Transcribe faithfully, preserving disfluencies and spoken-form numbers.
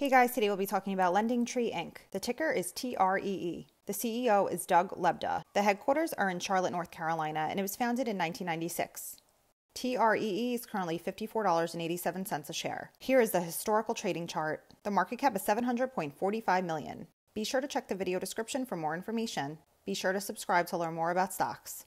Hey guys, today we'll be talking about LendingTree Incorporated. The ticker is T R E E. The C E O is Doug Lebda. The headquarters are in Charlotte, North Carolina, and it was founded in nineteen ninety-six. T R E E is currently fifty-four dollars and eighty-seven cents a share. Here is the historical trading chart. The market cap is seven hundred point four five million dollars. Be sure to check the video description for more information. Be sure to subscribe to learn more about stocks.